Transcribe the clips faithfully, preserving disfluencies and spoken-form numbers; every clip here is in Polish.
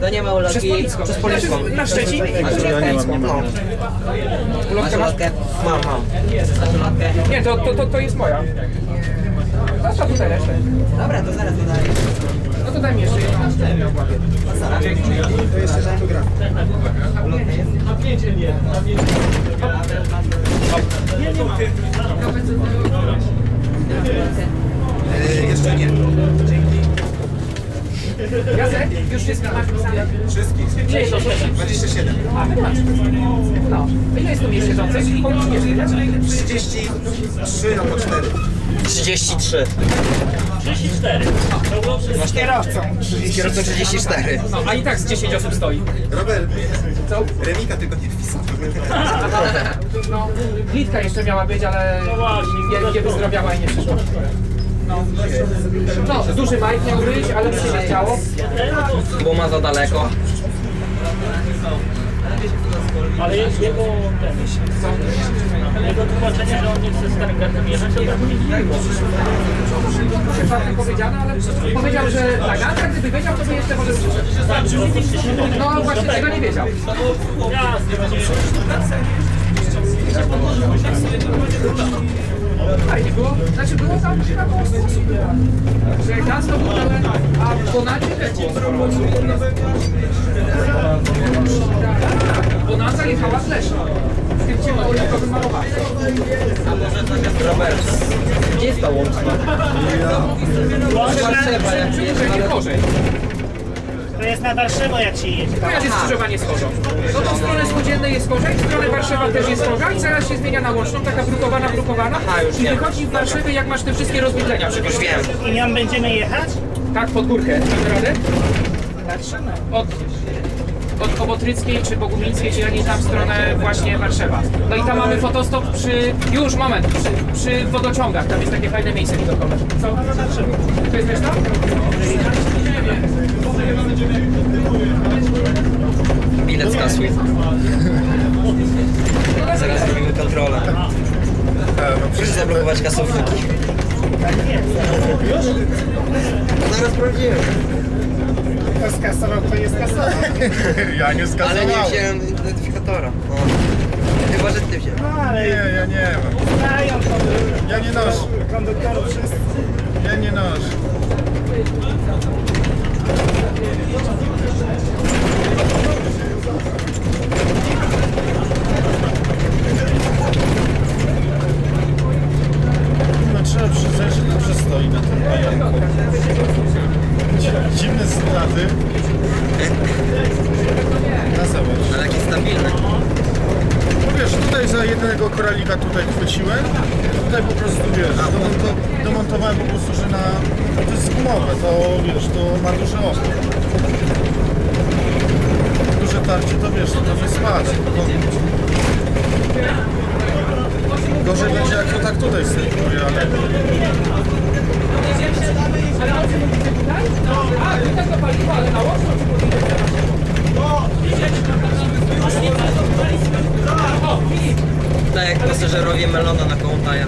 To nie ma ulotki. Przez Policką. Na Szczecin? Ja nie mam, nie mam. Masz ulotkę? Mam, mam. Masz ulotkę? Nie, to, to, to, to jest moja. Zostaw tutaj jeszcze. Dobra, to zaraz dodaję. No to daj mi jeszcze jedną. A zaraz. To jeszcze za autograf. Ulotkę jest? Na pięcie nie. Na pięcie nie. Nie, nie mam. Jeszcze nie. Jacek, już wszystkich masz pisane? Wszystkich? dwadzieścia siedem. A, wy macie. No. Ile jest tu miejsc siedzących? trzydzieści trzy albo cztery. trzydzieści trzy. trzydzieści cztery. Masz kierowcą. Kierowcą trzydzieści cztery. No, a i tak z dziesięć osób stoi. Robert, co? Remika tylko nie wpisała. No, Litka jeszcze miała być, ale wielkie wyzdrowiała i nie przyszła. No, duży majk miał być, ale mi się nie chciało. Bo ma za daleko. Ale jest jego... jego tłumaczenie, że on nie chce starym kartem jechać, to tak nie było. Przepraszam, powiedziano, ale powiedział, że tak, gdyby wiedział, to by jeszcze może... No właśnie, tego nie wiedział. Fajnie było, znaczy było tam chyba koło stu osób, że jak nas to było, a w Bonancie też było sporo osób. Bonanza jechała z Lesza, z tym ciemno oliwkowym malowaniem. Robert, gdzie jest ta łączka? Warszawa, gorzej. To jest na Warszawę, jak się jedzie. To jest skrzyżowanie z Chorzą. No to w stronę Słodziennej jest Chorza i w stronę Warszawa też jest Chorza i zaraz się zmienia na Łączną, taka brukowana, brukowana. A, już I wiem. Wychodzi w Warszawie, jak masz te wszystkie rozwidlenia. Już wiem. I nią będziemy jechać? Tak, pod górkę. Mam radę? Warszawa. Od, od Obotryckiej czy Bogumińskiej, czyli nie tam w stronę właśnie Warszawa. No i tam mamy fotostop przy... Już, moment. Przy, przy wodociągach. Tam jest takie fajne miejsce widokowe. Co? To jest reszta? Bilet skasuj. Zaraz robimy kontrolę. Proszę zablokować kasowniki. Zaraz sprawdziłem. To skasował, to nie skasował. Ja nie skasowałem. Ale nie wziąłem identyfikatora. No. Chyba, że ty wziąłem. No, ale nie, ja nie mam. Ja nie noszę. Konduktorów wszyscy. Ja nie noszę. No trzeba przyznać, że dobrze stoi na tym pająku. Zimne straty. Na zobacz. Ale jaki stabilny. No wiesz, tutaj za jednego koralika tutaj chwyciłem. Tutaj po prostu wiesz, domont domontowałem po prostu, że na... To jest gumowe, to wiesz, to ma duże osób. Duże tarcie to wiesz, to dobrze spadać. To... Gorzej będzie jak to tak tutaj sygnuje, ale... Ale o czym mówicie tutaj? A, tutaj to paliwo, ale na Łączną czy powinien teraz się mówić? No, widzicie? Tak jak pasażerowie melona na kołątaja.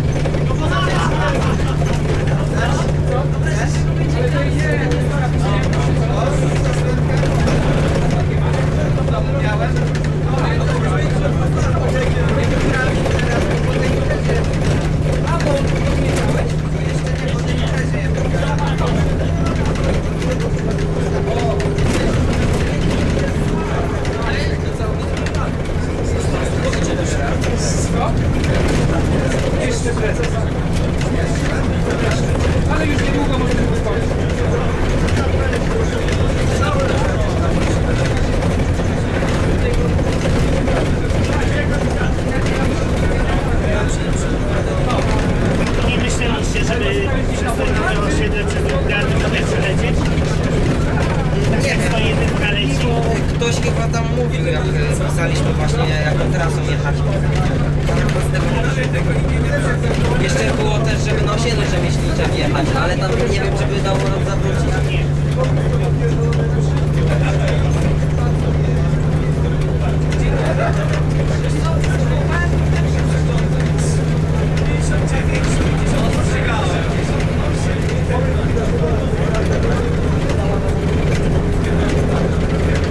Ale już niedługo możemy wyskoczyć. Nie myśleliście, żeby przez to było siedem przez drugi na mecz lecieć? Nie, to jedynka leci. Ktoś chyba tam mówił, jak pisaliśmy właśnie, jaką trasą jechać. Jeszcze było też, żeby na osiedlu rzemieślniczym jechać, ale tam nie wiem, czy by dało nam zawrócić. Nie.